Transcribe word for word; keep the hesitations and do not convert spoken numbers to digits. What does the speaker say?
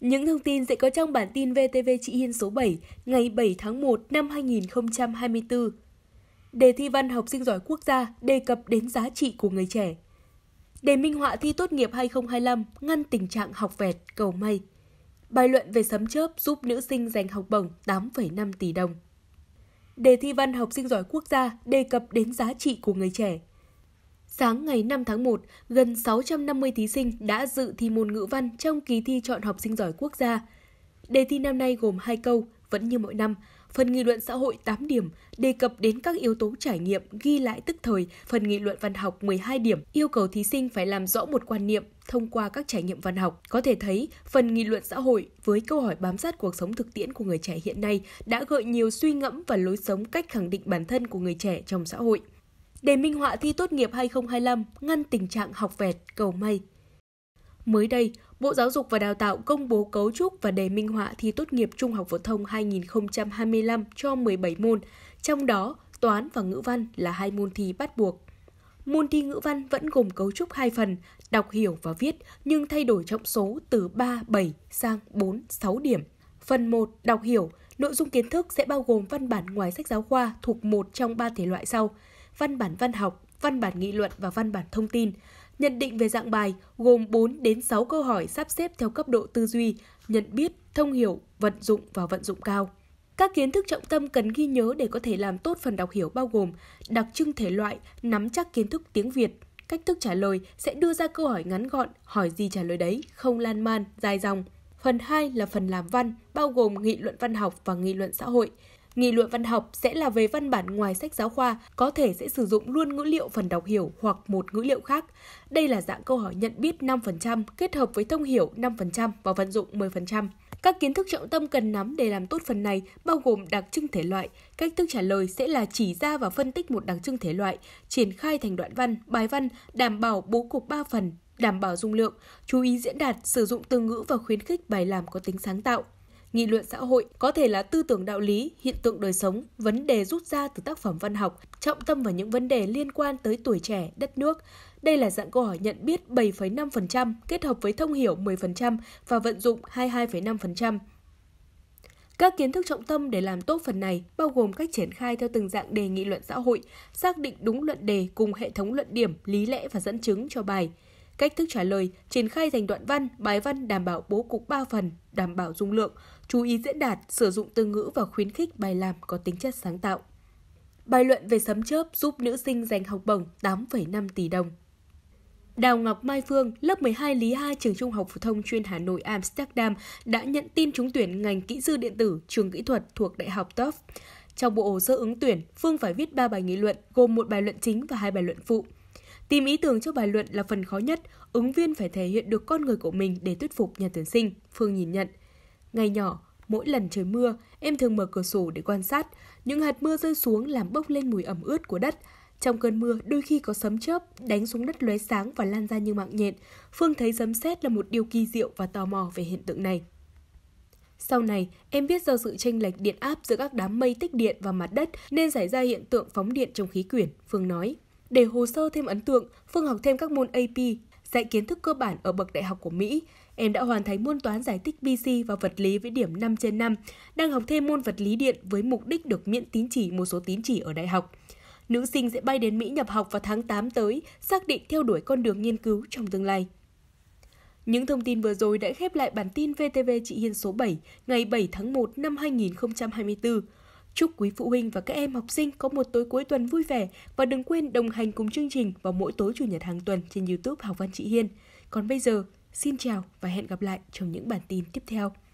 Những thông tin sẽ có trong bản tin vê tê vê Chị Hiên số bảy ngày bảy tháng một năm hai nghìn không trăm hai mươi tư. Đề thi văn học sinh giỏi quốc gia đề cập đến giá trị của người trẻ. Đề minh họa thi tốt nghiệp hai không hai lăm ngăn tình trạng học vẹt, cầu may. Bài luận về sấm chớp giúp nữ sinh giành học bổng tám phẩy năm tỷ đồng. Đề thi văn học sinh giỏi quốc gia đề cập đến giá trị của người trẻ. Sáng ngày năm tháng một, gần sáu trăm năm mươi thí sinh đã dự thi môn ngữ văn trong kỳ thi chọn học sinh giỏi quốc gia. Đề thi năm nay gồm hai câu, vẫn như mọi năm. Phần nghị luận xã hội tám điểm, đề cập đến các yếu tố trải nghiệm, ghi lại tức thời. Phần nghị luận văn học mười hai điểm, yêu cầu thí sinh phải làm rõ một quan niệm thông qua các trải nghiệm văn học. Có thể thấy, phần nghị luận xã hội với câu hỏi bám sát cuộc sống thực tiễn của người trẻ hiện nay đã gợi nhiều suy ngẫm và lối sống, cách khẳng định bản thân của người trẻ trong xã hội. Đề minh họa thi tốt nghiệp hai không hai lăm ngăn tình trạng học vẹt, cầu may. Mới đây, Bộ Giáo dục và Đào tạo công bố cấu trúc và đề minh họa thi tốt nghiệp Trung học phổ thông hai nghìn không trăm hai mươi lăm cho mười bảy môn, trong đó toán và ngữ văn là hai môn thi bắt buộc. Môn thi ngữ văn vẫn gồm cấu trúc hai phần, đọc hiểu và viết, nhưng thay đổi trọng số từ ba, bảy sang bốn, sáu điểm. Phần một, đọc hiểu, nội dung kiến thức sẽ bao gồm văn bản ngoài sách giáo khoa thuộc một trong ba thể loại sau: văn bản văn học, văn bản nghị luận và văn bản thông tin. Nhận định về dạng bài gồm bốn đến sáu câu hỏi sắp xếp theo cấp độ tư duy, nhận biết, thông hiểu, vận dụng và vận dụng cao. Các kiến thức trọng tâm cần ghi nhớ để có thể làm tốt phần đọc hiểu bao gồm đặc trưng thể loại, nắm chắc kiến thức tiếng Việt. Cách thức trả lời sẽ đưa ra câu hỏi ngắn gọn, hỏi gì trả lời đấy, không lan man, dài dòng. Phần hai là phần làm văn, bao gồm nghị luận văn học và nghị luận xã hội. Nghị luận văn học sẽ là về văn bản ngoài sách giáo khoa, có thể sẽ sử dụng luôn ngữ liệu phần đọc hiểu hoặc một ngữ liệu khác. Đây là dạng câu hỏi nhận biết năm phần trăm, kết hợp với thông hiểu năm phần trăm và vận dụng mười phần trăm. Các kiến thức trọng tâm cần nắm để làm tốt phần này bao gồm đặc trưng thể loại. Cách thức trả lời sẽ là chỉ ra và phân tích một đặc trưng thể loại, triển khai thành đoạn văn, bài văn, đảm bảo bố cục ba phần, đảm bảo dung lượng, chú ý diễn đạt, sử dụng từ ngữ và khuyến khích bài làm có tính sáng tạo. Nghị luận xã hội có thể là tư tưởng đạo lý, hiện tượng đời sống, vấn đề rút ra từ tác phẩm văn học, trọng tâm vào những vấn đề liên quan tới tuổi trẻ, đất nước. Đây là dạng câu hỏi nhận biết bảy phẩy năm phần trăm, kết hợp với thông hiểu mười phần trăm và vận dụng hai mươi hai phẩy năm phần trăm. Các kiến thức trọng tâm để làm tốt phần này bao gồm cách triển khai theo từng dạng đề nghị luận xã hội, xác định đúng luận đề cùng hệ thống luận điểm, lý lẽ và dẫn chứng cho bài. Cách thức trả lời, triển khai thành đoạn văn, bài văn đảm bảo bố cục ba phần, đảm bảo dung lượng, chú ý diễn đạt, sử dụng từ ngữ và khuyến khích bài làm có tính chất sáng tạo. Bài luận về sấm chớp giúp nữ sinh giành học bổng tám phẩy năm tỷ đồng. Đào Ngọc Mai Phương, lớp mười hai Lý hai trường Trung học phổ thông chuyên Hà Nội Amsterdam đã nhận tin trúng tuyển ngành kỹ sư điện tử, trường kỹ thuật thuộc Đại học tê u ép. Trong bộ hồ sơ ứng tuyển, Phương phải viết ba bài nghị luận, gồm một bài luận chính và hai bài luận phụ. Tìm ý tưởng cho bài luận là phần khó nhất, ứng viên phải thể hiện được con người của mình để thuyết phục nhà tuyển sinh, Phương nhìn nhận. Ngày nhỏ, mỗi lần trời mưa, em thường mở cửa sổ để quan sát. Những hạt mưa rơi xuống làm bốc lên mùi ẩm ướt của đất. Trong cơn mưa, đôi khi có sấm chớp, đánh xuống đất lóe sáng và lan ra như mạng nhện. Phương thấy sấm sét là một điều kỳ diệu và tò mò về hiện tượng này. Sau này, em biết do sự chênh lệch điện áp giữa các đám mây tích điện và mặt đất nên xảy ra hiện tượng phóng điện trong khí quyển, Phương nói. Để hồ sơ thêm ấn tượng, Phương học thêm các môn a pê, dạy kiến thức cơ bản ở bậc đại học của Mỹ. Em đã hoàn thành môn toán giải tích bê xê và vật lý với điểm năm trên năm, đang học thêm môn vật lý điện với mục đích được miễn tín chỉ một số tín chỉ ở đại học. Nữ sinh sẽ bay đến Mỹ nhập học vào tháng tám tới, xác định theo đuổi con đường nghiên cứu trong tương lai. Những thông tin vừa rồi đã khép lại bản tin vê tê vê Chị Hiên số bảy ngày bảy tháng một năm hai nghìn không trăm hai mươi tư. Chúc quý phụ huynh và các em học sinh có một tối cuối tuần vui vẻ và đừng quên đồng hành cùng chương trình vào mỗi tối Chủ nhật hàng tuần trên YouTube Học Văn Chị Hiên. Còn bây giờ, xin chào và hẹn gặp lại trong những bản tin tiếp theo.